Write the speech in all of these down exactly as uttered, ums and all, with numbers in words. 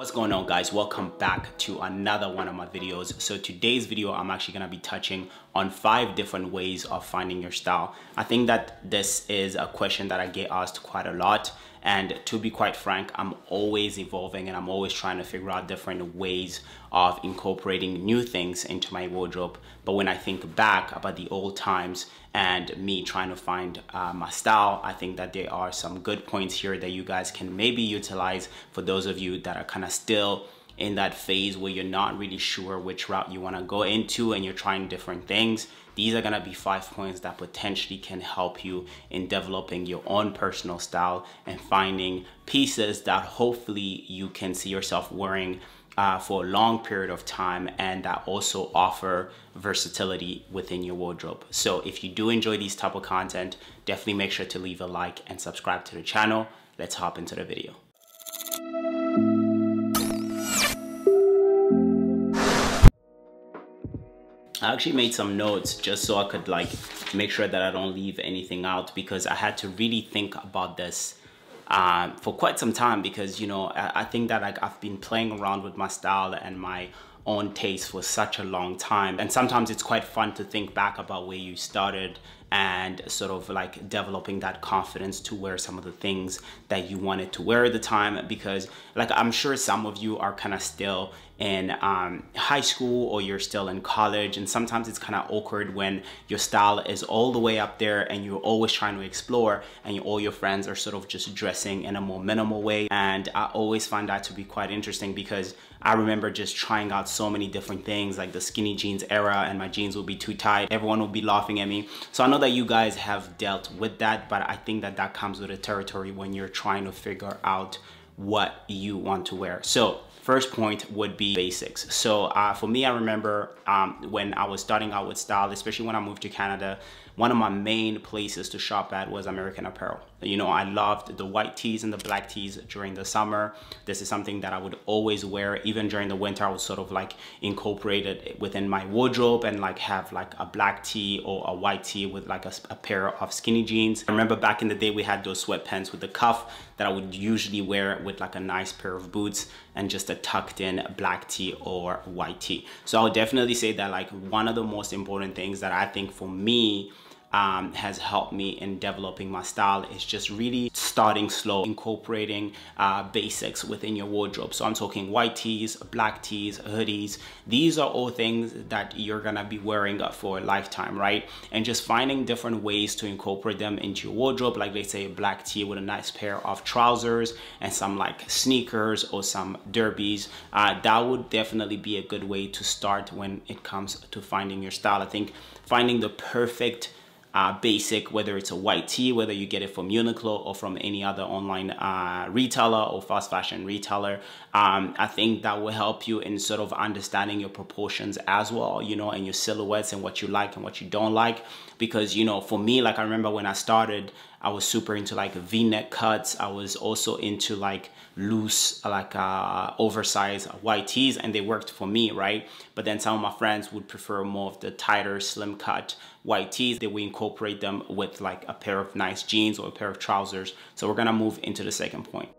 What's going on, guys? Welcome back to another one of my videos. So today's video, I'm actually going to be touching on five different ways of finding your style. I think that this is a question that I get asked quite a lot. And to be quite frank, I'm always evolving and I'm always trying to figure out different ways of incorporating new things into my wardrobe. But when I think back about the old times and me trying to find uh, my style, I think that there are some good points here that you guys can maybe utilize for those of you that are kind of still in that phase where you're not really sure which route you want to go into and you're trying different things. These are going to be five points that potentially can help you in developing your own personal style and finding pieces that hopefully you can see yourself wearing Uh, for a long period of time, and that also offer versatility within your wardrobe. So if you do enjoy these type of content, definitely make sure to leave a like and subscribe to the channel. Let's hop into the video. I actually made some notes just so I could like make sure that I don't leave anything out, because I had to really think about this Um, for quite some time, because you know I, I think that like I've been playing around with my style and my own taste for such a long time, and sometimes it's quite fun to think back about where you started and sort of like developing that confidence to wear some of the things that you wanted to wear at the time. Because like I'm sure some of you are kind of still in um, high school, or you're still in college, and sometimes it's kind of awkward when your style is all the way up there and you're always trying to explore, and you, all your friends are sort of just dressing in a more minimal way. And I always find that to be quite interesting, because I remember just trying out so many different things, like the skinny jeans era, and my jeans would be too tight, everyone would be laughing at me. So I know that you guys have dealt with that, but I think that that comes with a territory when you're trying to figure out what you want to wear. So first point would be basics. So uh, for me, I remember um, when I was starting out with style, especially when I moved to Canada, one of my main places to shop at was American Apparel. You know, I loved the white tees and the black tees during the summer. This is something that I would always wear. Even during the winter, I would sort of like incorporate it within my wardrobe and like have like a black tee or a white tee with like a, a pair of skinny jeans. I remember back in the day, we had those sweatpants with the cuff that I would usually wear with like a nice pair of boots and just a tucked in black tee or white tee. So I would definitely say that like one of the most important things that I think for me Um, has helped me in developing my style is just really starting slow, incorporating uh, basics within your wardrobe. So I'm talking white tees, black tees, hoodies. These are all things that you're gonna be wearing for a lifetime, right? And just finding different ways to incorporate them into your wardrobe, like let's say a black tee with a nice pair of trousers and some like sneakers or some derbies. Uh, that would definitely be a good way to start when it comes to finding your style. I think finding the perfect Uh, basic, whether it's a white tee, whether you get it from Uniqlo or from any other online uh, retailer or fast fashion retailer, um, I think that will help you in sort of understanding your proportions as well, you know, and your silhouettes and what you like and what you don't like. Because, you know, for me, like I remember when I started, I was super into like V-neck cuts. I was also into like loose, like uh, oversized white tees, and they worked for me, right? But then some of my friends would prefer more of the tighter, slim cut white tees. They would incorporate them with like a pair of nice jeans or a pair of trousers. So we're gonna move into the second point.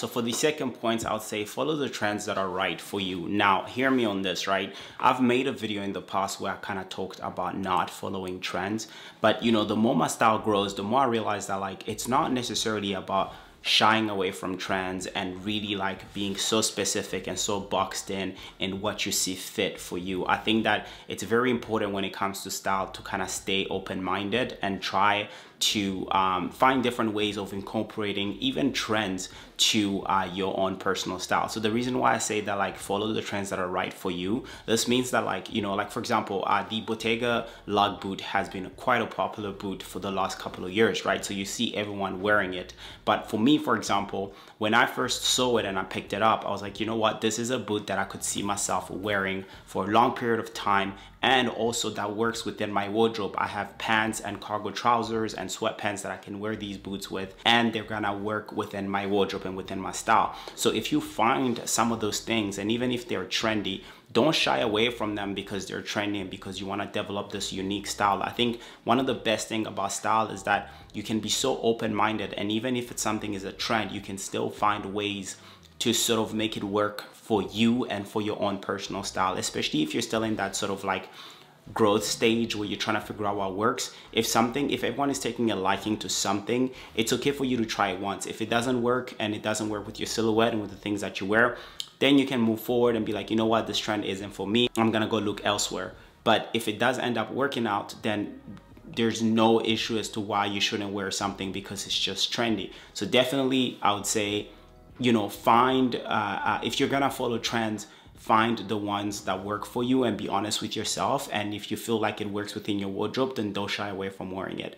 So for the second point, I would say follow the trends that are right for you. Now, hear me on this, right? I've made a video in the past where I kind of talked about not following trends, but you know, the more my style grows, the more I realize that like, it's not necessarily about shying away from trends and really like being so specific and so boxed in in what you see fit for you. I think that it's very important when it comes to style to kind of stay open-minded and try to um, find different ways of incorporating even trends to uh, your own personal style. So the reason why I say that like follow the trends that are right for you, this means that like, you know, like for example, uh, the Bottega lug boot has been quite a popular boot for the last couple of years, right? So you see everyone wearing it. But for me, for example, when I first saw it and I picked it up, I was like, you know what, this is a boot that I could see myself wearing for a long period of time, and also that works within my wardrobe. I have pants and cargo trousers and sweatpants that I can wear these boots with, and they're gonna work within my wardrobe and within my style. So if you find some of those things, and even if they're trendy, don't shy away from them because they're trending, because you want to develop this unique style. I think one of the best thing about style is that you can be so open-minded, and even if it's something is a trend, you can still find ways to sort of make it work for you and for your own personal style, especially if you're still in that sort of like growth stage where you're trying to figure out what works. If something, if everyone is taking a liking to something, it's okay for you to try it once. If it doesn't work and it doesn't work with your silhouette and with the things that you wear, then you can move forward and be like, you know what, this trend isn't for me. I'm gonna go look elsewhere. But if it does end up working out, then there's no issue as to why you shouldn't wear something because it's just trendy. So definitely, I would say, you know, find, uh, uh, if you're gonna follow trends, find the ones that work for you and be honest with yourself. And if you feel like it works within your wardrobe, then don't shy away from wearing it.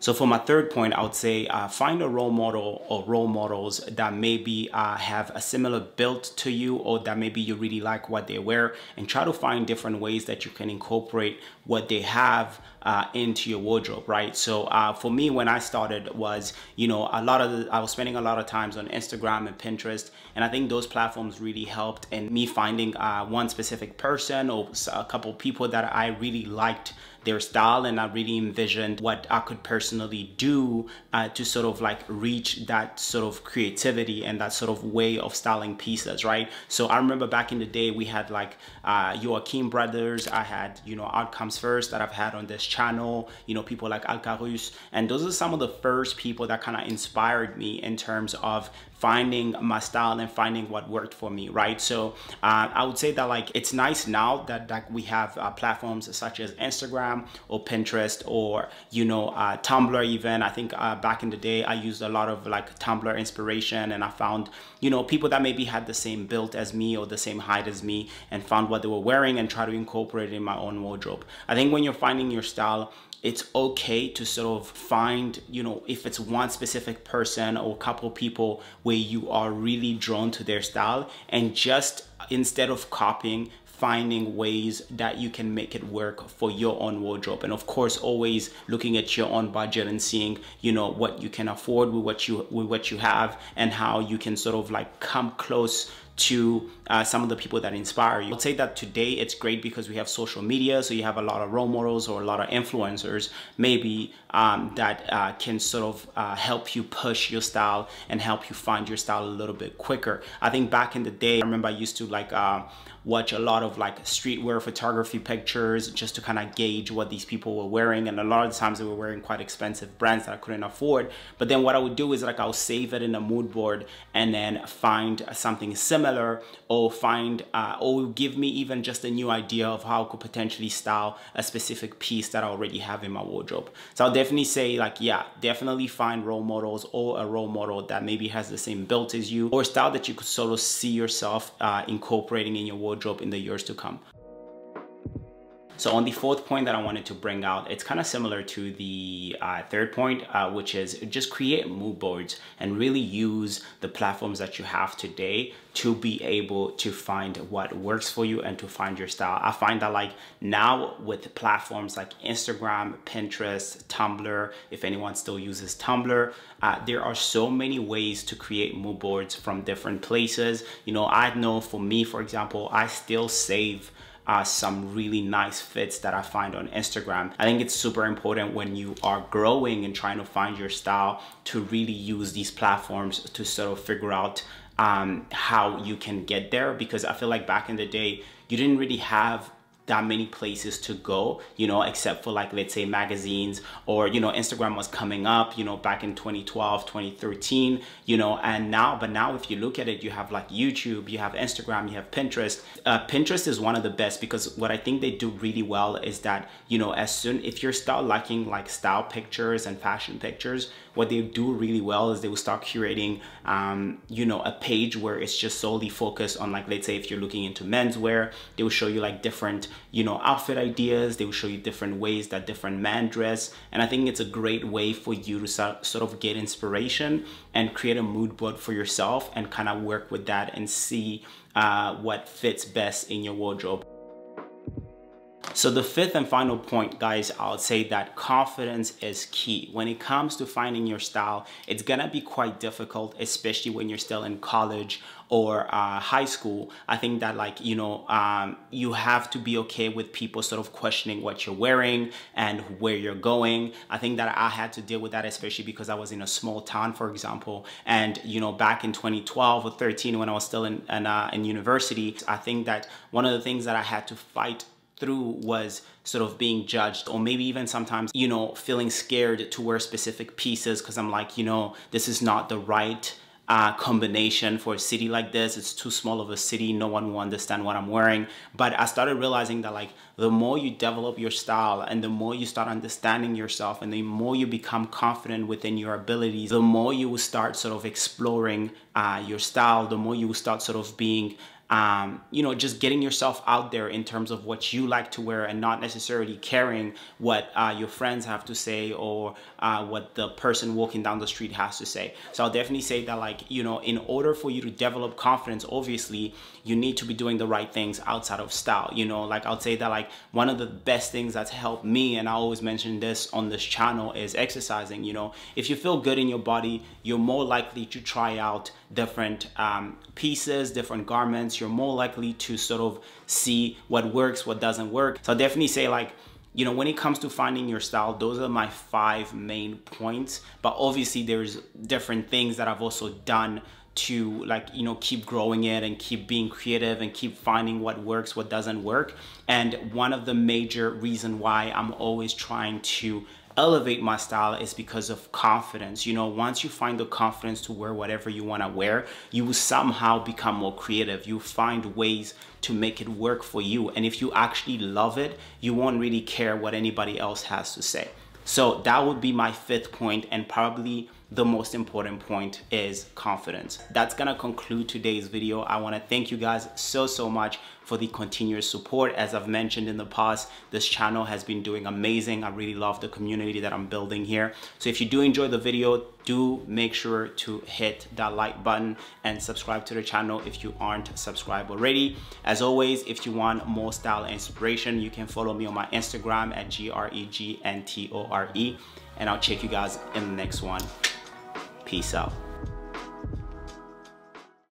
So for my third point, I would say uh, find a role model or role models that maybe uh, have a similar build to you, or that maybe you really like what they wear, and try to find different ways that you can incorporate what they have uh, into your wardrobe, right? So uh, for me, when I started was, you know, a lot of, the, I was spending a lot of times on Instagram and Pinterest, and I think those platforms really helped in me finding uh, one specific person or a couple people that I really liked their style, and I really envisioned what I could personally do uh, to sort of like reach that sort of creativity and that sort of way of styling pieces, right? So I remember back in the day we had like uh, your Kim Brothers, I had, you know, Outcomes First that I've had on this channel, you know, people like Alcaraz, and those are some of the first people that kind of inspired me in terms of finding my style and finding what worked for me, right? So uh, I would say that like it's nice now that, that we have uh, platforms such as Instagram or Pinterest or, you know, uh, Tumblr even. I think uh, back in the day I used a lot of like Tumblr inspiration, and I found, you know, people that maybe had the same build as me or the same height as me, and found what they were wearing and try to incorporate it in my own wardrobe. I think when you're finding your style, it's okay to sort of find, you know, if it's one specific person or a couple people where you are really drawn to their style, and just instead of copying, finding ways that you can make it work for your own wardrobe. And of course, always looking at your own budget and seeing, you know, what you can afford with what you, with what you have, and how you can sort of like come close to uh, some of the people that inspire you. I'd say that today it's great because we have social media, so you have a lot of role models or a lot of influencers maybe um, that uh, can sort of uh, help you push your style and help you find your style a little bit quicker. I think back in the day, I remember I used to like uh, watch a lot of like streetwear photography pictures just to kind of gauge what these people were wearing, and a lot of the times they were wearing quite expensive brands that I couldn't afford. But then what I would do is like I'll save it in a mood board and then find something similar, or find uh, or give me even just a new idea of how I could potentially style a specific piece that I already have in my wardrobe. So I'll definitely say like, yeah, definitely find role models or a role model that maybe has the same build as you, or style that you could sort of see yourself uh, incorporating in your wardrobe in the years to come. So on the fourth point that I wanted to bring out, it's kind of similar to the uh, third point, uh, which is just create mood boards and really use the platforms that you have today to be able to find what works for you and to find your style. I find that like now with platforms like Instagram, Pinterest, Tumblr, if anyone still uses Tumblr, uh, there are so many ways to create mood boards from different places. You know, I know for me, for example, I still save Uh, some really nice fits that I find on Instagram. I think it's super important when you are growing and trying to find your style to really use these platforms to sort of figure out um, how you can get there, because I feel like back in the day, you didn't really have that many places to go, you know, except for like, let's say magazines, or, you know, Instagram was coming up, you know, back in twenty twelve, twenty thirteen, you know, and now, but now if you look at it, you have like YouTube, you have Instagram, you have Pinterest. Uh, Pinterest is one of the best, because what I think they do really well is that, you know, as soon, if you're still liking like style pictures and fashion pictures, what they do really well is they will start curating, um, you know, a page where it's just solely focused on like, let's say if you're looking into menswear, they will show you like different, you know, outfit ideas. They will show you different ways that different men dress. And I think it's a great way for you to start, sort of get inspiration and create a mood board for yourself and kind of work with that and see uh, what fits best in your wardrobe. So the fifth and final point, guys, I would say that confidence is key. When it comes to finding your style, it's gonna be quite difficult, especially when you're still in college or uh, high school. I think that, like, you know, um, you have to be okay with people sort of questioning what you're wearing and where you're going. I think that I had to deal with that, especially because I was in a small town, for example. And, you know, back in twenty twelve or thirteen, when I was still in, in, uh, in university, I think that one of the things that I had to fight through was sort of being judged, or maybe even sometimes, you know, feeling scared to wear specific pieces because I'm like, you know, this is not the right uh, combination for a city like this. It's too small of a city. No one will understand what I'm wearing. But I started realizing that, like, the more you develop your style and the more you start understanding yourself and the more you become confident within your abilities, the more you will start sort of exploring uh, your style, the more you will start sort of being Um, you know, just getting yourself out there in terms of what you like to wear and not necessarily caring what uh, your friends have to say or uh, what the person walking down the street has to say. So I'll definitely say that, like, you know, in order for you to develop confidence, obviously, you need to be doing the right things outside of style. You know, like, I'll say that, like, one of the best things that's helped me, and I always mention this on this channel, is exercising. You know, if you feel good in your body, you're more likely to try out different um, pieces, different garments. You're more likely to sort of see what works, what doesn't work. So I'll definitely say, like, you know, when it comes to finding your style, those are my five main points. But obviously there's different things that I've also done to, like, you know, keep growing it and keep being creative and keep finding what works, what doesn't work. And one of the major reason why I'm always trying to elevate my style is because of confidence. You know, once you find the confidence to wear whatever you want to wear, you will somehow become more creative. You find ways to make it work for you. And if you actually love it, you won't really care what anybody else has to say. So that would be my fifth point, and probably the most important point is confidence. That's gonna conclude today's video. I wanna thank you guys so, so much for the continuous support. As I've mentioned in the past, this channel has been doing amazing. I really love the community that I'm building here. So if you do enjoy the video, do make sure to hit that like button and subscribe to the channel if you aren't subscribed already. As always, if you want more style and inspiration, you can follow me on my Instagram at G R E G N T O R E, and I'll check you guys in the next one. Peace out.